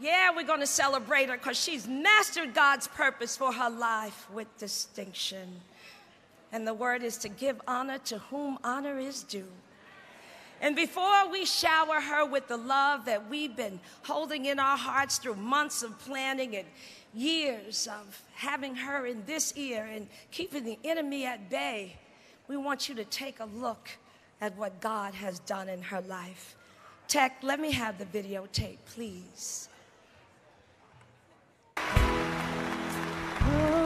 Yeah, we're going to celebrate her because she's mastered God's purpose for her life with distinction. And the word is to give honor to whom honor is due. And before we shower her with the love that we've been holding in our hearts through months of planning and years of having her in this ear and keeping the enemy at bay, we want you to take a look at what God has done in her life. Tech, let me have the videotape, please.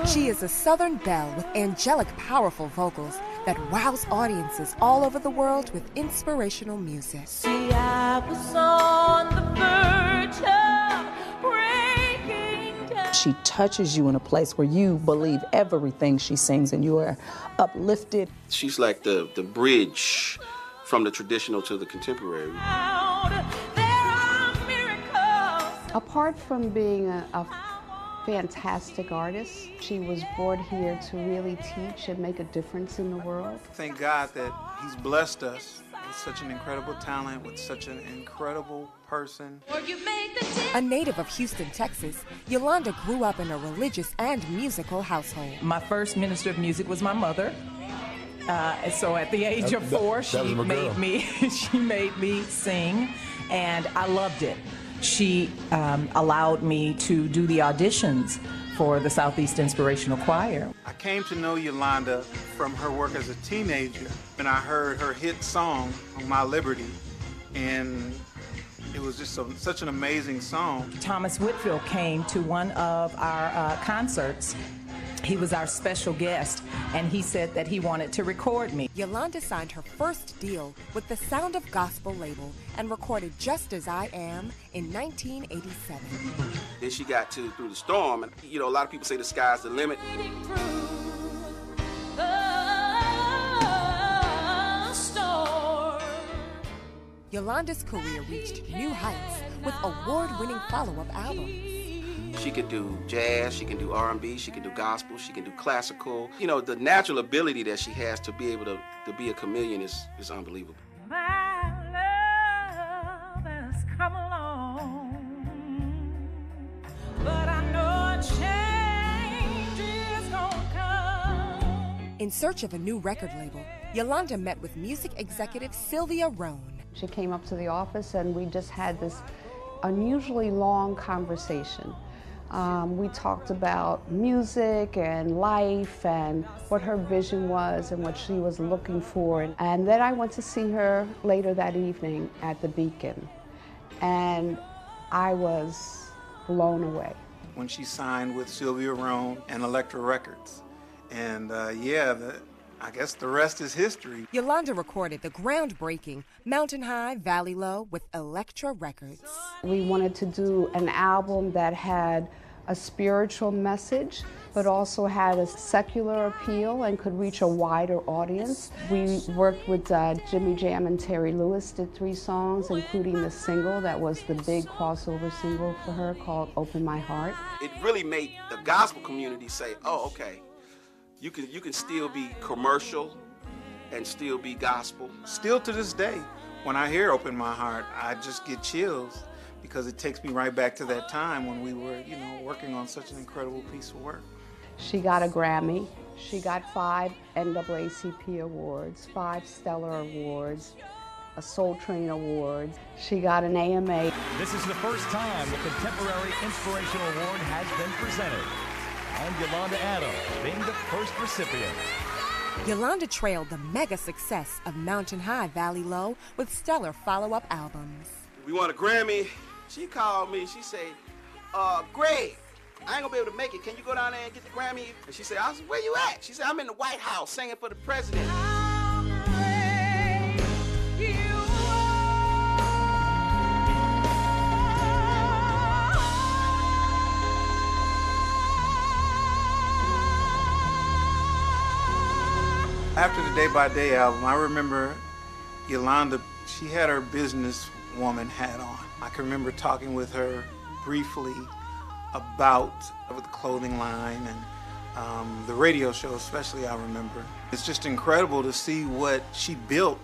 She is a Southern belle with angelic, powerful vocals that wows audiences all over the world with inspirational music. See, I was on the verge of breaking down. She touches you in a place where you believe everything she sings and you are uplifted. She's like the bridge from the traditional to the contemporary. Apart from being a fantastic artist, she was brought here to really teach and make a difference in the world. Thank God that he's blessed us with such an incredible talent, with such an incredible person. A native of Houston, Texas, Yolanda grew up in a religious and musical household. My first minister of music was my mother. So at the age of four, she made me sing, and I loved it. She allowed me to do the auditions for the Southeast Inspirational Choir. I came to know Yolanda from her work as a teenager, and I heard her hit song, My Liberty, and it was just such an amazing song. Thomas Whitfield came to one of our concerts. He was our special guest, and he said that he wanted to record me. Yolanda signed her first deal with the Sound of Gospel label and recorded Just As I Am in 1987. Then she got to Through the Storm, and you know, a lot of people say the sky's the limit. Yolanda's career reached new heights with award-winning follow-up albums. She can do jazz, she can do R&B, she can do gospel, she can do classical. You know, the natural ability that she has to be able to be a chameleon is unbelievable. My love has come along, but I know a change is gonna come. In search of a new record label, Yolanda met with music executive Sylvia Rhone. She came up to the office and we just had this unusually long conversation. We talked about music and life and what her vision was and what she was looking for. And then I went to see her later that evening at the Beacon. And I was blown away. When she signed with Sylvia Rhone and Elektra Records. And I guess the rest is history. Yolanda recorded the groundbreaking Mountain High, Valley Low with Elektra Records. We wanted to do an album that had a spiritual message, but also had a secular appeal and could reach a wider audience. We worked with Jimmy Jam and Terry Lewis, did 3 songs, including the single that was the big crossover single for her called Open My Heart. It really made the gospel community say, oh, okay. You can still be commercial and still be gospel. Still to this day, when I hear Open My Heart, I just get chills because it takes me right back to that time when we were, you know, working on such an incredible piece of work. She got a Grammy. She got 5 NAACP awards, 5 Stellar Awards, a Soul Train Award. She got an AMA. This is the first time the Contemporary Inspirational Award has been presented. And Yolanda Adams being the first recipient. Yolanda trailed the mega success of Mountain High, Valley Low with stellar follow-up albums. We won a Grammy. She called me. She said, Greg, I ain't gonna be able to make it. Can you go down there and get the Grammy? And she said, I said, where you at? She said, I'm in the White House singing for the president. After the Day by Day album, I remember Yolanda, she had her businesswoman hat on. I can remember talking with her briefly about the clothing line and the radio show especially, I remember. It's just incredible to see what she built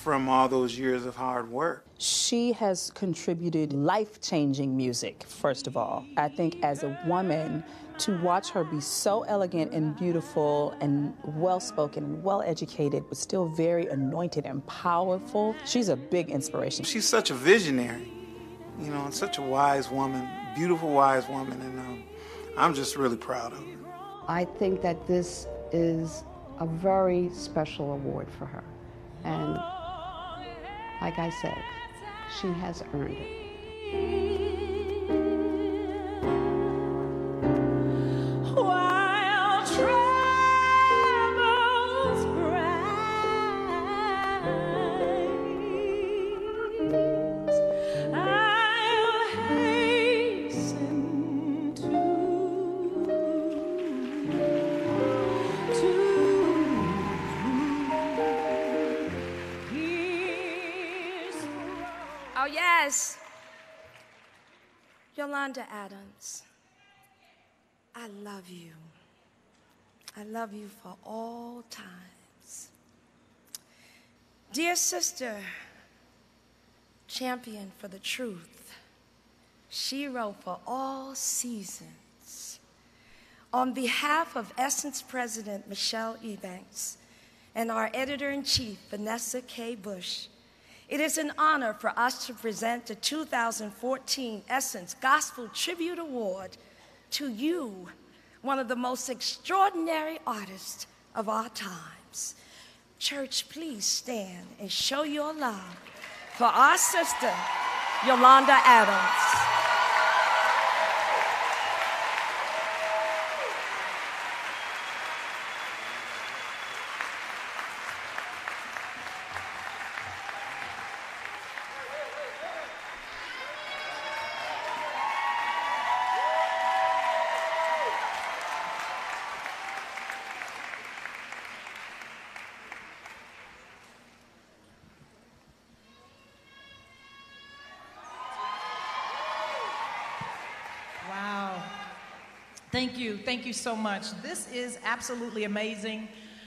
from all those years of hard work. She has contributed life-changing music, first of all. I think as a woman, to watch her be so elegant and beautiful and well-spoken and well-educated, but still very anointed and powerful, she's a big inspiration. She's such a visionary, you know, and such a wise woman, beautiful, wise woman, and I'm just really proud of her. I think that this is a very special award for her, and like I said, she has earned it. Yolanda Adams, I love you. I love you for all times. Dear sister, champion for the truth, she wrote for all seasons. On behalf of Essence President Michelle Ebanks and our Editor-in-Chief Vanessa K. Bush, it is an honor for us to present the 2014 Essence Gospel Tribute Award to you, one of the most extraordinary artists of our times. Church, please stand and show your love for our sister, Yolanda Adams. Thank you so much. This is absolutely amazing.